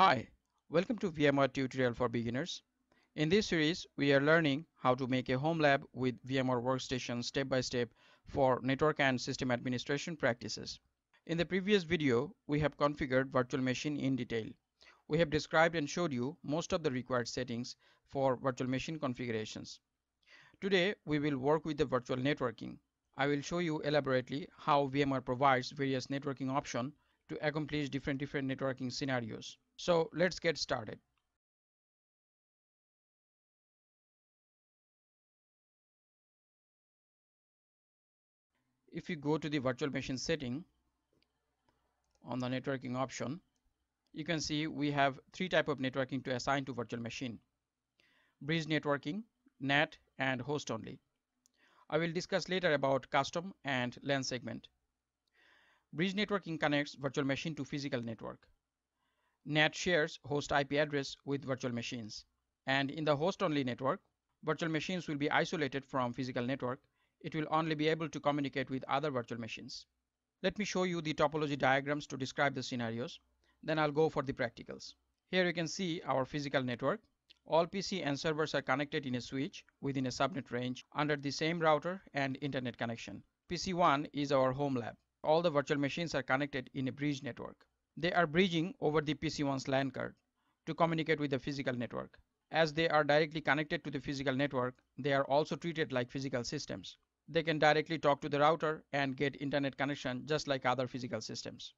Hi, welcome to VMware tutorial for beginners. In this series, we are learning how to make a home lab with VMware workstation step by step for network and system administration practices. In the previous video, we have configured virtual machine in detail. We have described and showed you most of the required settings for virtual machine configurations. Today, we will work with the virtual networking. I will show you elaborately how VMware provides various networking options to accomplish different networking scenarios. So let's get started. If you go to the virtual machine setting on the networking option, you can see we have three types of networking to assign to virtual machine: bridge networking, NAT, and host only. I will discuss later about custom and LAN segment. Bridge networking connects virtual machine to physical network. NAT shares host IP address with virtual machines. And in the host-only network, virtual machines will be isolated from physical network. It will only be able to communicate with other virtual machines. Let me show you the topology diagrams to describe the scenarios. Then I'll go for the practicals. Here you can see our physical network. All PC and servers are connected in a switch within a subnet range under the same router and internet connection. PC1 is our home lab. All the virtual machines are connected in a bridge network. They are bridging over the PC1's LAN card to communicate with the physical network. As they are directly connected to the physical network, they are also treated like physical systems. They can directly talk to the router and get internet connection just like other physical systems.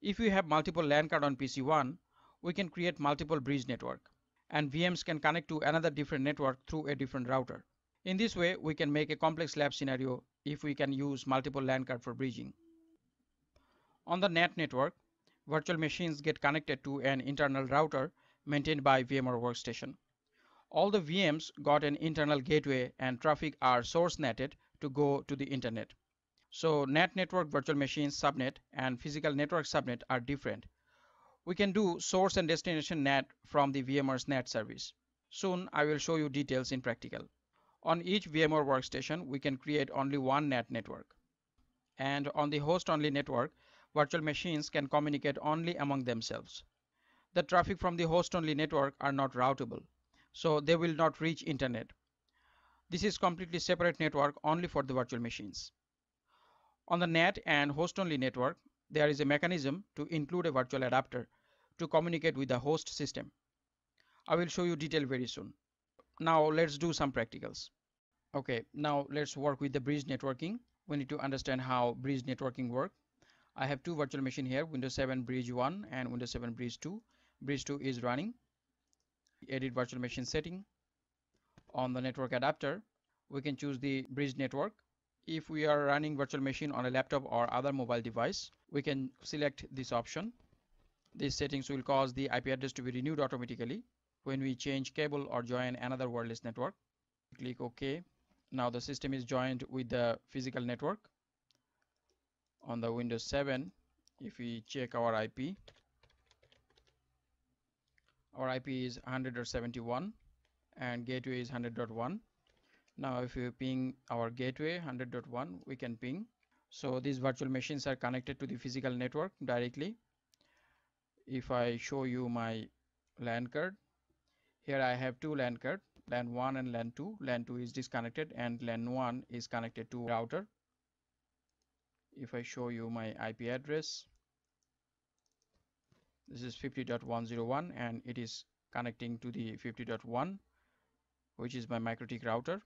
If we have multiple LAN card on PC1, we can create multiple bridge network, and VMs can connect to another different network through a different router. In this way, we can make a complex lab scenario if we can use multiple LAN card for bridging. On the NAT network, virtual machines get connected to an internal router maintained by VMware Workstation. All the VMs got an internal gateway and traffic are source netted to go to the internet. So NAT network virtual machine subnet and physical network subnet are different. We can do source and destination NAT from the VMware's NAT service. Soon I will show you details in practical. On each VMware Workstation, we can create only one NAT network. And on the host-only network, virtual machines can communicate only among themselves. The traffic from the host-only network are not routable, so they will not reach internet. This is completely separate network only for the virtual machines. On the NAT and host-only network, there is a mechanism to include a virtual adapter to communicate with the host system. I will show you detail very soon. Now let's do some practicals. Okay, now let's work with the bridge networking. We need to understand how bridge networking works. I have two virtual machine here, Windows 7 Bridge 1 and Windows 7 Bridge 2. Bridge 2 is running. Edit virtual machine setting. On the network adapter, we can choose the bridge network. If we are running virtual machine on a laptop or other mobile device, we can select this option. These settings will cause the IP address to be renewed automatically when we change cable or join another wireless network. Click OK. Now the system is joined with the physical network. On the Windows 7, if we check our IP is 100.71 and gateway is 100.1. Now if we ping our gateway 100.1, we can ping. So these virtual machines are connected to the physical network directly. If I show you my LAN card, here I have two LAN cards, LAN 1 and LAN 2. LAN 2 is disconnected and LAN 1 is connected to router. If I show you my IP address, this is 50.101 and it is connecting to the 50.1, which is my Mikrotik router.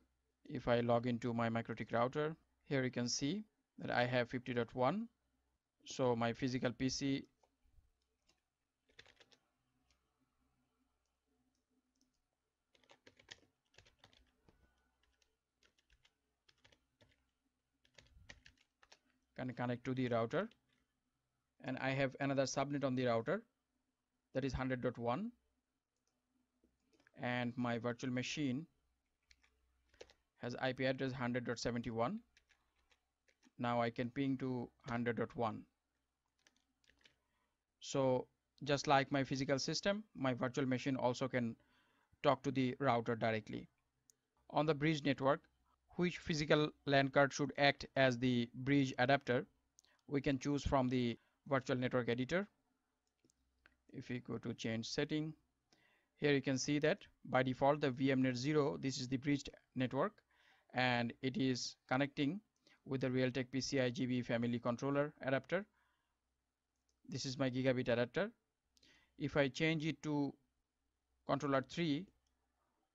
If I log into my Mikrotik router, here you can see that I have 50.1. So my physical PC can connect to the router, and I have another subnet on the router that is 100.1, and my virtual machine has IP address 100.71. Now I can ping to 100.1. So just like my physical system, my virtual machine also can talk to the router directly. On the bridge network, which physical LAN card should act as the bridge adapter, we can choose from the virtual network editor. If we go to change setting, here you can see that by default the VMnet 0, this is the bridged network, and it is connecting with the Realtek PCIe Gb family controller adapter. This is my gigabit adapter. If I change it to controller 3,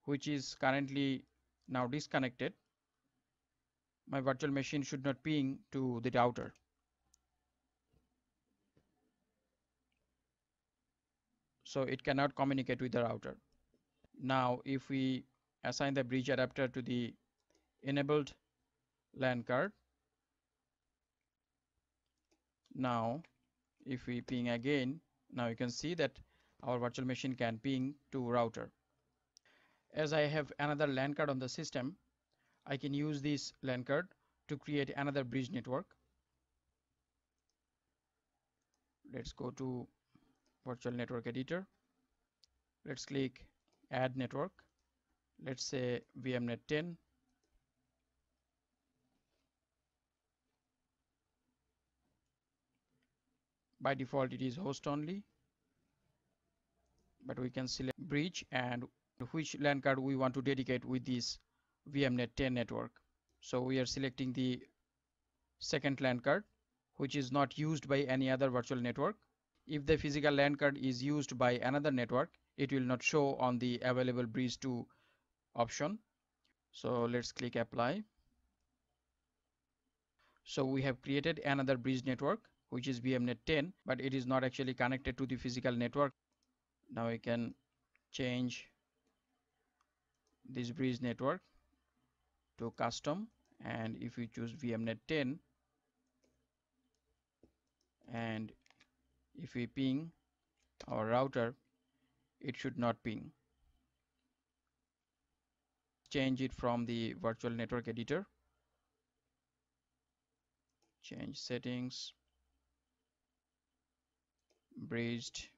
which is currently now disconnected, my virtual machine should not ping to the router. So it cannot communicate with the router. Now if we assign the bridge adapter to the enabled LAN card, now if we ping again, now you can see that our virtual machine can ping to router. As I have another LAN card on the system, I can use this LAN card to create another bridge network. Let's go to virtual network editor. Let's click add network. Let's say vmnet 10. By default it is host only, but we can select bridge and which LAN card we want to dedicate with this vmnet 10 network. So we are selecting the second LAN card, which is not used by any other virtual network. If the physical LAN card is used by another network, it will not show on the available bridge to option. So let's click apply. So we have created another bridge network, which is VMnet 10, but it is not actually connected to the physical network. Now we can change this bridge network to custom, and if we choose VMnet 10 and if we ping our router, it should not ping. Change it from the virtual network editor. Change settings, bridged.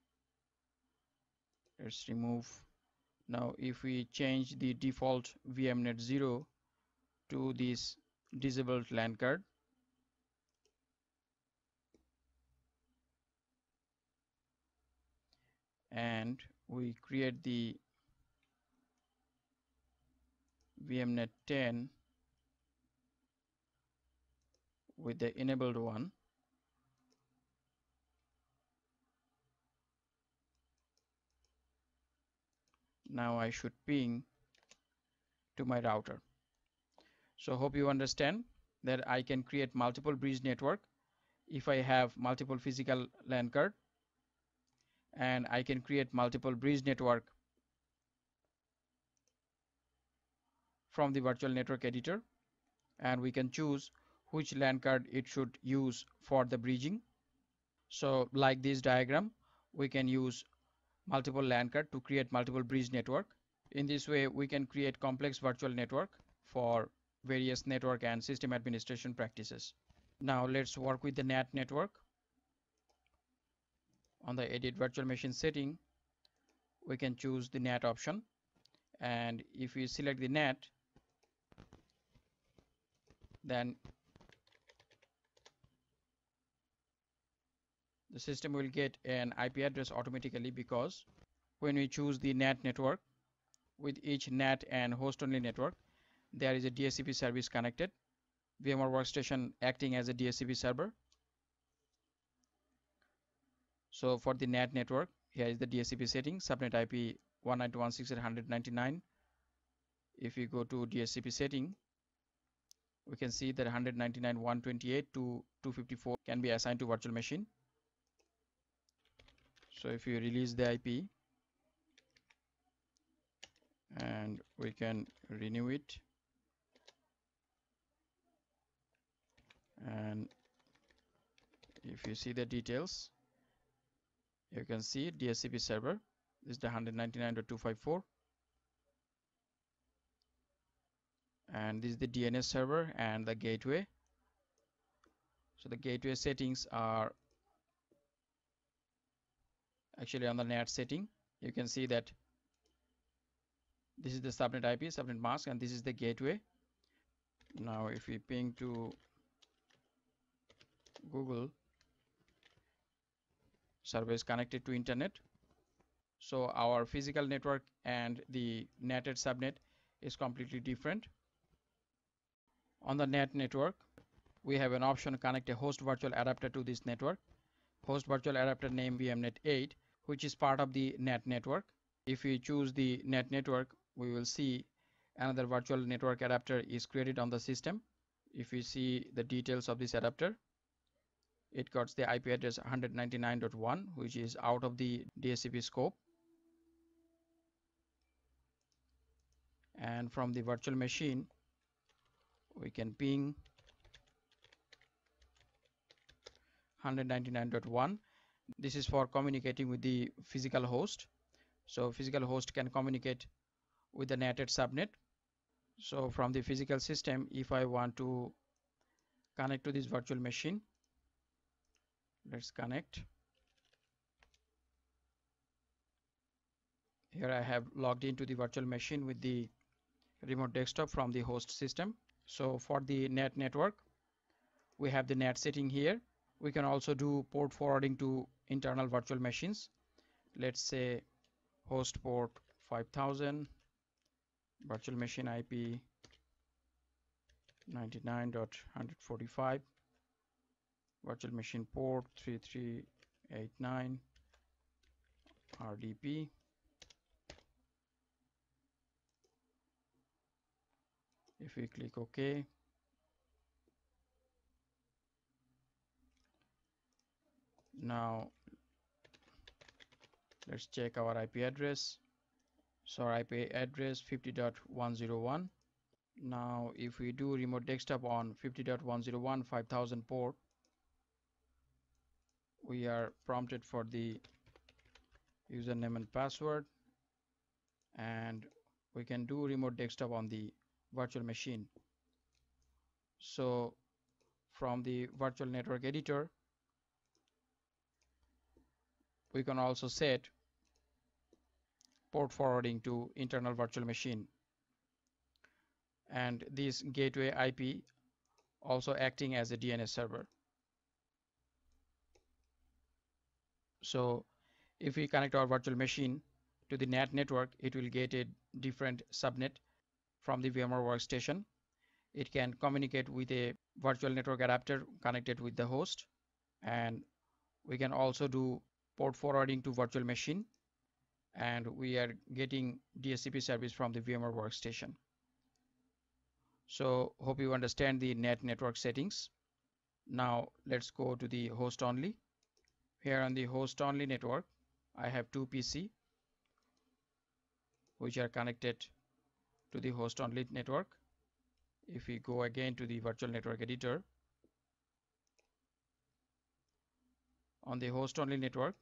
Let's remove. Now if we change the default VMnet 0 to this disabled LAN card, and we create the VMnet 10 with the enabled one, now I should ping to my router. So hope you understand that I can create multiple bridge network if I have multiple physical LAN card, and I can create multiple bridge network from the virtual network editor, and we can choose which LAN card it should use for the bridging. So like this diagram, we can use multiple LAN card to create multiple bridge network. In this way we can create complex virtual network for various network and system administration practices. Now let's work with the NAT network. On the edit virtual machine setting, we can choose the NAT option, and if we select the NAT, then the system will get an IP address automatically, because when we choose the NAT network, with each NAT and host only network there is a DHCP service connected, VMware workstation acting as a DHCP server. So for the NAT network, here is the DHCP setting, subnet IP 192.168.199. If you go to DHCP setting, we can see that 199.128 to 254 can be assigned to virtual machine. So if you release the IP and we can renew it, and if you see the details, you can see DHCP server is the 199.254, and this is the DNS server and the gateway. So the gateway settings are actually on the NAT setting. You can see that this is the subnet IP, subnet mask, and this is the gateway. Now if we ping to Google, server is connected to internet. So our physical network and the NATed subnet is completely different. On the NAT network, we have an option to connect a host virtual adapter to this network. Host virtual adapter named vmnet 8, which is part of the NAT network. If we choose the NAT network, we will see another virtual network adapter is created on the system. If we see the details of this adapter, it got the IP address 199.1, which is out of the DHCP scope. And from the virtual machine, we can ping 199.1. This is for communicating with the physical host. So physical host can communicate with the NATed subnet. So from the physical system, if I want to connect to this virtual machine, let's connect. Here I have logged into the virtual machine with the remote desktop from the host system. So for the NAT network, we have the NAT setting here. We can also do port forwarding to internal virtual machines. Let's say host port 5000, virtual machine IP 99.145, virtual machine port 3389, RDP, if we click OK, now let's check our IP address. So our IP address 50.101. Now if we do remote desktop on 50.101 5000 port, we are prompted for the username and password, and we can do remote desktop on the virtual machine. So from the virtual network editor, we can also set port forwarding to internal virtual machine, and this gateway IP also acting as a DNS server. So if we connect our virtual machine to the NAT network, it will get a different subnet from the VMware workstation. It can communicate with a virtual network adapter connected with the host, and we can also do port forwarding to virtual machine, and we are getting DHCP service from the VMware workstation. So hope you understand the NAT network settings. Now let's go to the host only. Here on the host only network, I have two PC which are connected to the host only network. If we go again to the virtual network editor, on the host only network,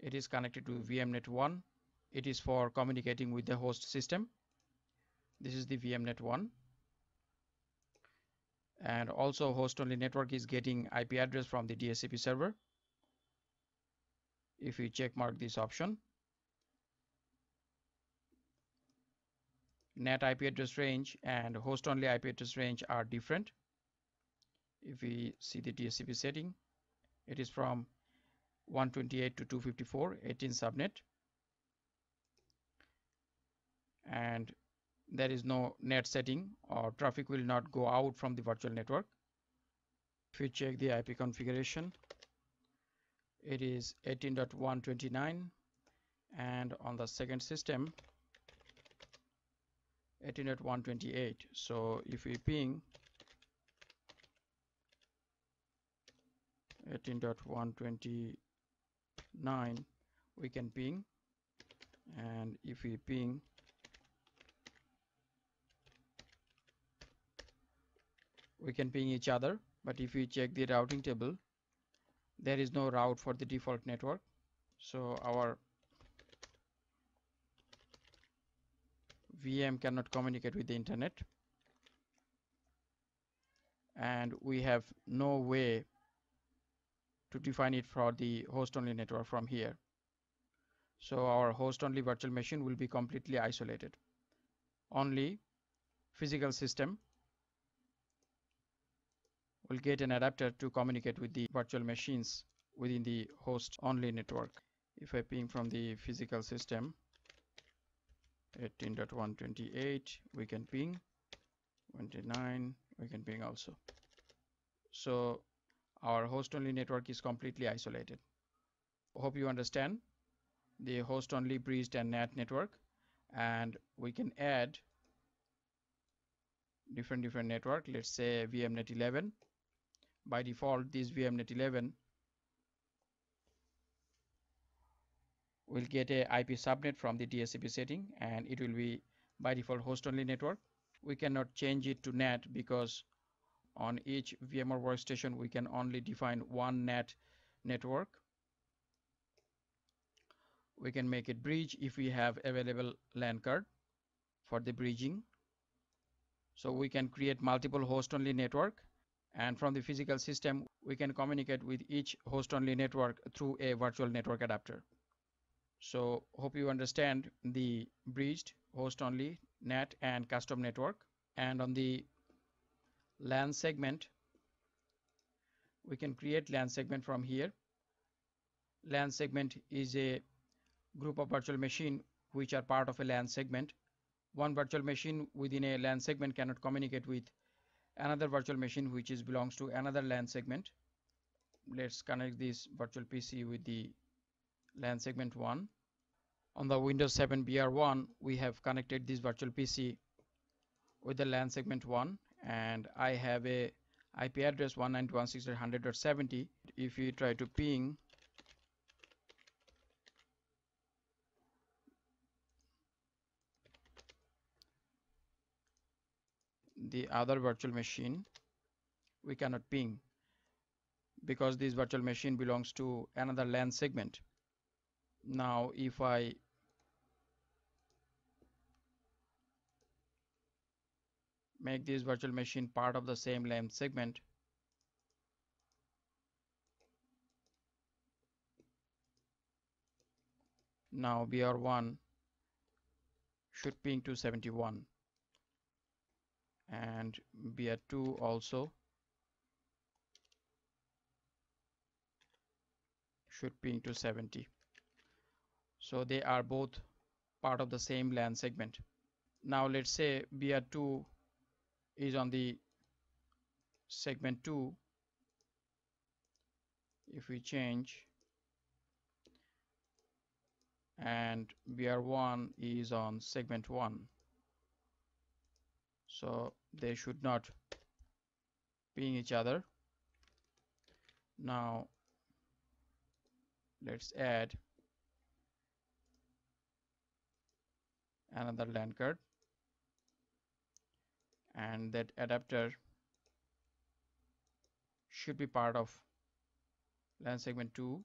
it is connected to VMnet 1. It is for communicating with the host system. This is the VMnet 1. And also host only network is getting IP address from the DHCP server. If we check mark this option, NAT IP address range and host only IP address range are different. If we see the DHCP setting, it is from 128 to 254, 18 subnet, and there is no NAT setting, or traffic will not go out from the virtual network. If you check the IP configuration, it is 18.129, and on the second system 18.128. so if we ping 18.129, we can ping, and if we ping each other. But if we check the routing table, there is no route for the default network. So our VM cannot communicate with the internet, and we have no way to define it for the host only network from here. So our host only virtual machine will be completely isolated. Only physical system will get an adapter to communicate with the virtual machines within the host only network. If I ping from the physical system 18.128, we can ping 29, we can ping also. So our host only network is completely isolated. Hope you understand the host only breached and NAT network, and we can add different network. Let's say vmnet 11. By default, this vmnet 11 will get a IP subnet from the DHCP setting, and it will be by default host only network. We cannot change it to NAT because on each VMware workstation we can only define one NAT network. We can make it bridge if we have available LAN card for the bridging. So we can create multiple host only network, and from the physical system we can communicate with each host only network through a virtual network adapter. So hope you understand the bridged, host only, NAT and custom network. And on the LAN segment, we can create LAN segment from here. LAN segment is a group of virtual machine which are part of a LAN segment. One virtual machine within a LAN segment cannot communicate with another virtual machine which is belongs to another LAN segment. Let's connect this virtual PC with the LAN segment 1. On the Windows 7 BR1, we have connected this virtual PC with the LAN segment 1, and I have a IP address 192.168.100.70. If you try to ping, the other virtual machine, we cannot ping because this virtual machine belongs to another LAN segment. Now if I make this virtual machine part of the same LAN segment, now BR1 should ping to 71 and BR2 also should ping to 70. So they are both part of the same LAN segment. Now let's say BR2 is on the segment 2. If we change, and BR1 is on segment 1. So they should not ping each other. Now let's add another LAN card, and that adapter should be part of LAN segment 2.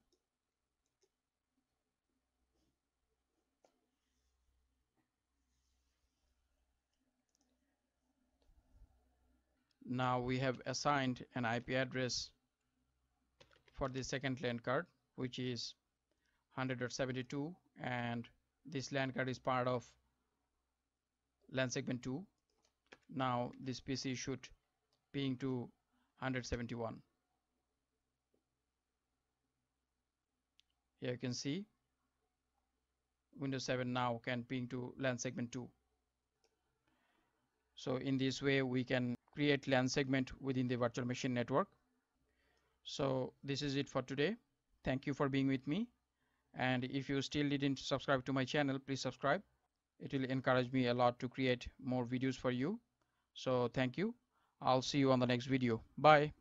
Now we have assigned an IP address for the second LAN card, which is 100.72, and this LAN card is part of LAN segment 2. Now this PC should ping to 171. Here you can see Windows 7 now can ping to LAN segment 2. So in this way we can create LAN segment within the virtual machine network. So this is it for today. Thank you for being with me, and if you still didn't subscribe to my channel, please subscribe. It will encourage me a lot to create more videos for you. So thank you. I'll see you on the next video. Bye.